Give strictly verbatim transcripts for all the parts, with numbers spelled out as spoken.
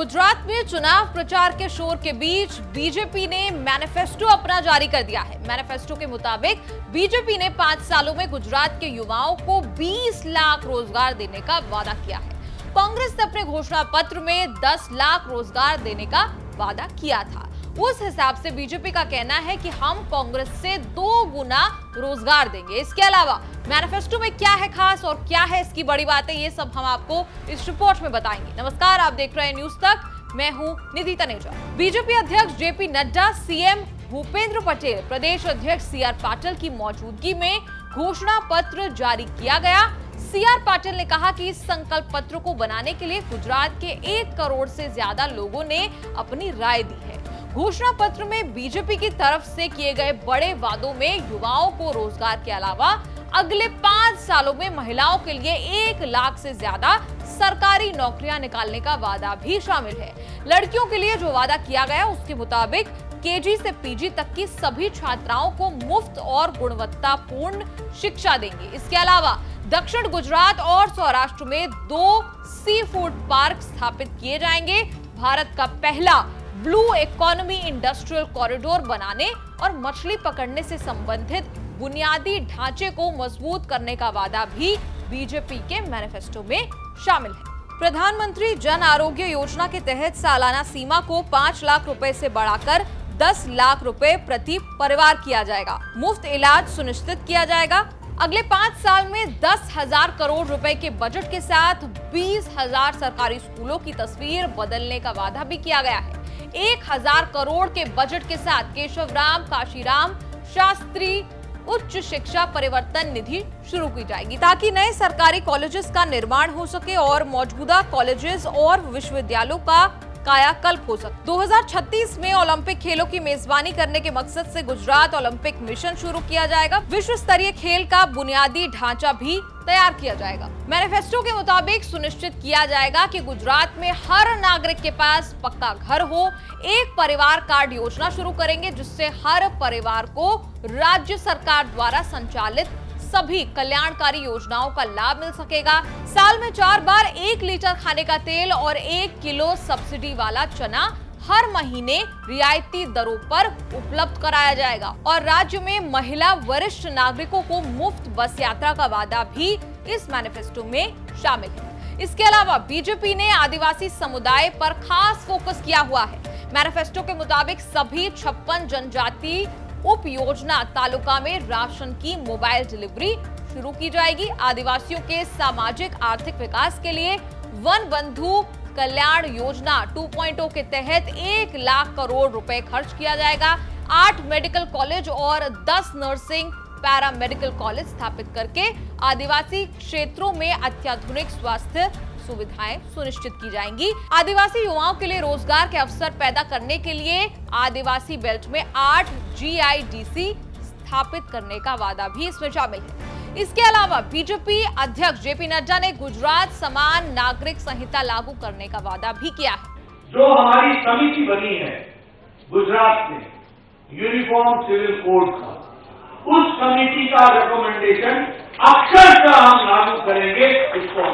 गुजरात में चुनाव प्रचार के शोर के बीच बीजेपी ने मैनिफेस्टो अपना जारी कर दिया है। मैनिफेस्टो के मुताबिक बीजेपी ने पांच सालों में गुजरात के युवाओं को बीस लाख रोजगार देने का वादा किया है। कांग्रेस ने अपने घोषणा पत्र में दस लाख रोजगार देने का वादा किया था। उस हिसाब से बीजेपी का कहना है कि हम कांग्रेस से दो गुना रोजगार देंगे। इसके अलावा मैनिफेस्टो में क्या है खास और क्या है इसकी बड़ी बातें, ये सब हम आपको इस रिपोर्ट में बताएंगे। नमस्कार, आप देख रहे हैं न्यूज तक, मैं हूं निधिता नेजा। बीजेपी अध्यक्ष जेपी नड्डा, सीएम भूपेंद्र पटेल, प्रदेश अध्यक्ष सी आर पाटिल की मौजूदगी में घोषणा पत्र जारी किया गया। सी आर पाटिल ने कहा कि इस संकल्प पत्र को बनाने के लिए गुजरात के एक करोड़ से ज्यादा लोगों ने अपनी राय दी है। घोषणा पत्र में बीजेपी की तरफ से किए गए बड़े वादों में युवाओं को रोजगार के अलावा अगले पांच सालों में महिलाओं के लिए एक लाख से ज्यादा सरकारी नौकरियां निकालने का वादा भी शामिल है। लड़कियों के लिए जो वादा किया गया उसके मुताबिक केजी से पीजी तक की सभी छात्राओं को मुफ्त और गुणवत्तापूर्ण शिक्षा देंगे। इसके अलावा दक्षिण गुजरात और सौराष्ट्र में दो सी फूड पार्क स्थापित किए जाएंगे। भारत का पहला ब्लू इकोनॉमी इंडस्ट्रियल कॉरिडोर बनाने और मछली पकड़ने से संबंधित बुनियादी ढांचे को मजबूत करने का वादा भी बीजेपी के मैनिफेस्टो में शामिल है। प्रधानमंत्री जन आरोग्य योजना के तहत सालाना सीमा को पाँच लाख रुपए से बढ़ाकर दस लाख रुपए प्रति परिवार किया जाएगा। मुफ्त इलाज सुनिश्चित किया जाएगा। अगले पाँच साल में दस हजार करोड़ रुपए के बजट के साथ बीस हजार सरकारी स्कूलों की तस्वीर बदलने का वादा भी किया गया है। एक हजार करोड़ के बजट के साथ केशवराम काशीराम शास्त्री उच्च शिक्षा परिवर्तन निधि शुरू की जाएगी ताकि नए सरकारी कॉलेजेस का निर्माण हो सके और मौजूदा कॉलेजेस और विश्वविद्यालयों का कायाकल्प हो सके। दो हजार छत्तीस में ओलंपिक खेलों की मेजबानी करने के मकसद से गुजरात ओलंपिक मिशन शुरू किया जाएगा। विश्व स्तरीय खेल का बुनियादी ढांचा भी तैयार किया जाएगा। मैनिफेस्टो के मुताबिक सुनिश्चित किया जाएगा कि गुजरात में हर नागरिक के पास पक्का घर हो। एक परिवार कार्ड योजना शुरू करेंगे जिससे हर परिवार को राज्य सरकार द्वारा संचालित सभी कल्याणकारी योजनाओं का लाभ मिल सकेगा। साल में चार बार एक लीटर खाने का तेल और एक किलो सब्सिडी वाला चना हर महीने रियायती दरों पर उपलब्ध कराया जाएगा और राज्य में महिला वरिष्ठ नागरिकों को मुफ्त बस यात्रा का वादा भी इस मैनिफेस्टो में शामिल है। इसके अलावा बीजेपी ने आदिवासी समुदाय पर खास फोकस किया हुआ है। मैनिफेस्टो के मुताबिक सभी छप्पन जनजाति उप योजना तालुका में राशन की मोबाइल डिलीवरी शुरू की जाएगी। आदिवासियों के सामाजिक आर्थिक विकास के लिए वन बंधु कल्याण योजना टू पॉइंट ओ के तहत एक लाख करोड़ रुपए खर्च किया जाएगा। आठ मेडिकल कॉलेज और दस नर्सिंग पैरा मेडिकल कॉलेज स्थापित करके आदिवासी क्षेत्रों में अत्याधुनिक स्वास्थ्य सुविधाएं सुनिश्चित की जाएंगी। आदिवासी युवाओं के लिए रोजगार के अवसर पैदा करने के लिए आदिवासी बेल्ट में आठ जी आई डी सी स्थापित करने का वादा भी इसमें शामिल है। इसके अलावा बीजेपी अध्यक्ष जेपी नड्डा ने गुजरात समान नागरिक संहिता लागू करने का वादा भी किया है। जो हमारी समिति बनी है गुजरात में यूनिफॉर्म सिविल कोड का, उस समिति का रिकमेंडेशन अक्षरशः हम लागू करेंगे। इसको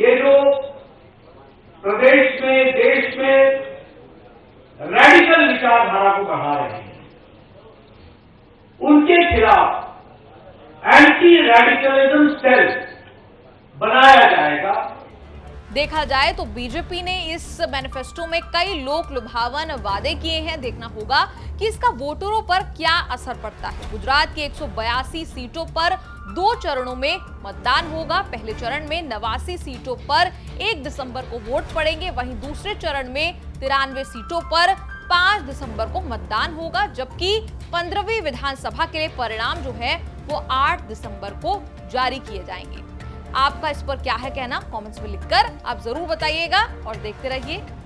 ये जो प्रदेश में देश में रेडिकल विचारधारा को बढ़ा रहे हैं, उनके खिलाफ एंटी रेडिकलिज्म सेल बनाया जाएगा। देखा जाए तो बीजेपी ने इस मैनिफेस्टो में कई लोक लुभावन वादे किए हैं। देखना होगा कि इसका वोटरों पर क्या असर पड़ता है। गुजरात की एक सौ बयासी सीटों पर दो चरणों में मतदान होगा। पहले चरण में नवासी सीटों पर एक दिसंबर को वोट पड़ेंगे, वहीं दूसरे चरण में तिरानवे सीटों पर पाँच दिसंबर को मतदान होगा, जबकि पंद्रहवीं विधानसभा के लिए परिणाम जो है वो आठ दिसंबर को जारी किए जाएंगे। आपका इस पर क्या है कहना, कमेंट्स में लिखकर आप जरूर बताइएगा और देखते रहिए।